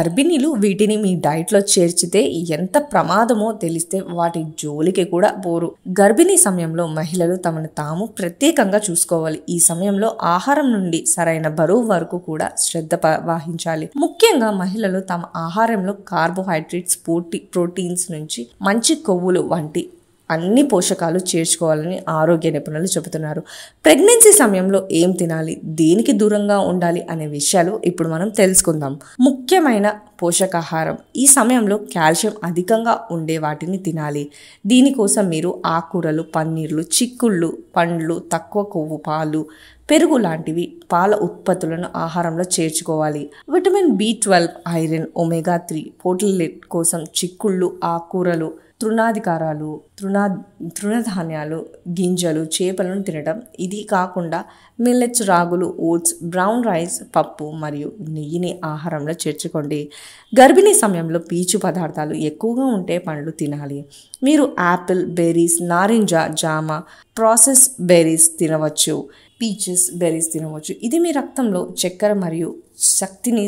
గర్భిణీలు వీటిని మీ డైట్ లో చేర్చితే ఎంత ప్రమాదమో తెలిస్తే వాటి జోలికి కూడా పోరు. గర్భిణీ సమయంలో మహిళలు తమను తాము ప్రత్యేకంగా చూసుకోవాలి. ఈ సమయంలో ఆహారం నుండి సరైన బరువు వరకు కూడా శ్రద్ధ వహించాలి. ముఖ్యంగా మహిళలు తమ ఆహారంలో కార్బోహైడ్రేట్స్, ప్రోటీన్స్ నుంచి మంచి కొవ్వులు వంటి అన్ని పోషకాలు చేర్చుకోవాలని ఆరోగ్య నిపుణులు చెబుతున్నారు. ప్రెగ్నెన్సీ సమయంలో ఏం తినాలి, దేనికి దూరంగా ఉండాలి అనే విషయాలు ఇప్పుడు మనం తెలుసుకుందాం. ముఖ్యమైన పోషకాహారం. ఈ సమయంలో కాల్షియం అధికంగా ఉండే వాటిని తినాలి. దీనికోసం మీరు ఆకుకూరలు, పన్నీర్లు, చిక్కుళ్ళు, పండ్లు, తక్కువ కొవ్వు పాలు, పెరుగు లాంటివి పాల ఉత్పత్తులను ఆహారంలో చేర్చుకోవాలి. Vitamin B12, iron, omega 3 protein కోసం చిక్కుళ్ళు, ఆకుకూరలు, తృణాధికారాలు, తృణధాన్యాలు, గింజలు, చేపలను తినడం. ఇది కాకుండా మిల్లెట్స్, రాగులు, ఓట్స్, బ్రౌన్ రైస్, పప్పు మరియు నెయ్యిని ఆహారంలో చేర్చుకోండి. గర్భిణీ సమయంలో పీచు పదార్థాలు ఎక్కువగా ఉంటే పండ్లు తినాలి. మీరు యాపిల్, బెర్రీస్, నారింజ, జామ, ప్రాసెస్ బెర్రీస్ తినవచ్చు. పీచెస్ బెర్రీస్ తినవచ్చు. ఇది మీ రక్తంలో చక్కెర మరియు శక్తిని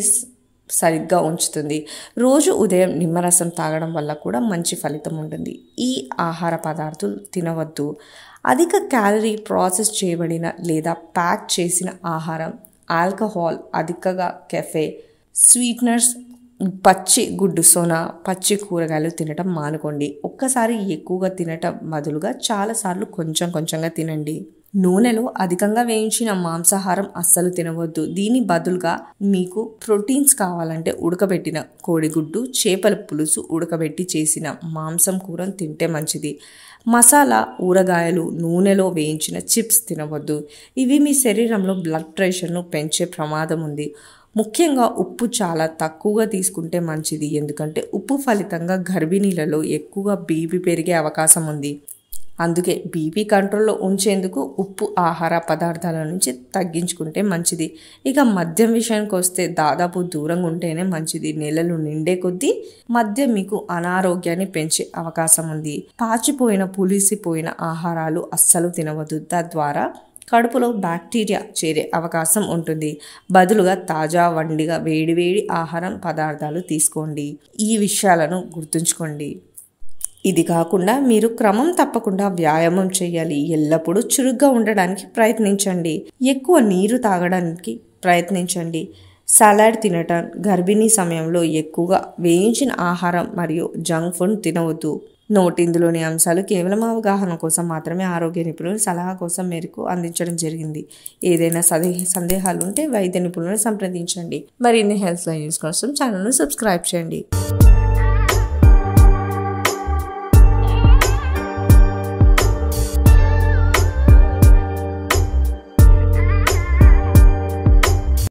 సరిగ్గా ఉంచుతుంది. రోజు ఉదయం నిమ్మరసం తాగడం వల్ల కూడా మంచి ఫలితం ఉంటుంది. ఈ ఆహార పదార్థాలు తినవద్దు. అధిక క్యాలరీ, ప్రాసెస్ చేయబడిన లేదా ప్యాక్ చేసిన ఆహారం, ఆల్కహాల్, అధికంగా కెఫే, స్వీట్నర్స్, పచ్చి గుడ్డు సోనా, పచ్చి కూరగాయలు తినటం మానుకోండి. ఒక్కసారి ఎక్కువగా తినటం బదులుగా చాలాసార్లు కొంచెం కొంచెంగా తినండి. నూనెలో అధికంగా వేయించిన మాంసాహారం అస్సలు తినవద్దు. దీని బదులుగా మీకు ప్రోటీన్స్ కావాలంటే ఉడకబెట్టిన కోడిగుడ్డు, చేపల పులుసు, ఉడకబెట్టి చేసిన మాంసం కూర తింటే మంచిది. మసాలా, ఊరగాయలు, నూనెలో వేయించిన చిప్స్ తినవద్దు. ఇవి మీ శరీరంలో బ్లడ్ ప్రెషర్ను పెంచే ప్రమాదం ఉంది. ముఖ్యంగా ఉప్పు చాలా తక్కువగా తీసుకుంటే మంచిది, ఎందుకంటే ఉప్పు ఫలితంగా గర్భిణీలలో ఎక్కువగా బీపీ పెరిగే అవకాశం ఉంది. అందుకే బీపీ కంట్రోల్లో ఉంచేందుకు ఉప్పు ఆహార పదార్థాల నుంచి తగ్గించుకుంటే మంచిది. ఇక మద్యం విషయానికి వస్తే దాదాపు దూరంగా ఉంటేనే మంచిది. నెలలు నిండే కొద్దీ మద్యం మీకు అనారోగ్యాన్ని పెంచే అవకాశం ఉంది. పాచిపోయిన, పులిసిపోయిన ఆహారాలు అస్సలు తినవద్దు. తద్వారా కడుపులో బ్యాక్టీరియా చేరే అవకాశం ఉంటుంది. బదులుగా తాజా, వండిగా, వేడివేడి ఆహారం పదార్థాలు తీసుకోండి. ఈ విషయాలను గుర్తుంచుకోండి. ఇది కాకుండా మీరు క్రమం తప్పకుండా వ్యాయామం చేయాలి. ఎల్లప్పుడూ చురుగ్గా ఉండడానికి ప్రయత్నించండి. ఎక్కువ నీరు తాగడానికి ప్రయత్నించండి. సలాడ్ తినటం. గర్భిణీ సమయంలో ఎక్కువగా వేయించిన ఆహారం మరియు జంక్ ఫుడ్ తినవద్దు. నోట్, ఇందులోని అంశాలు కేవలం అవగాహన కోసం మాత్రమే ఆరోగ్య నిపుణుల సలహా కోసం మేరకు అందించడం జరిగింది. ఏదైనా సందేహాలు ఉంటే వైద్య నిపుణులను సంప్రదించండి. మరిన్ని హెల్త్ లైన్ న్యూస్ కోసం ఛానల్ను సబ్స్క్రైబ్ చేయండి.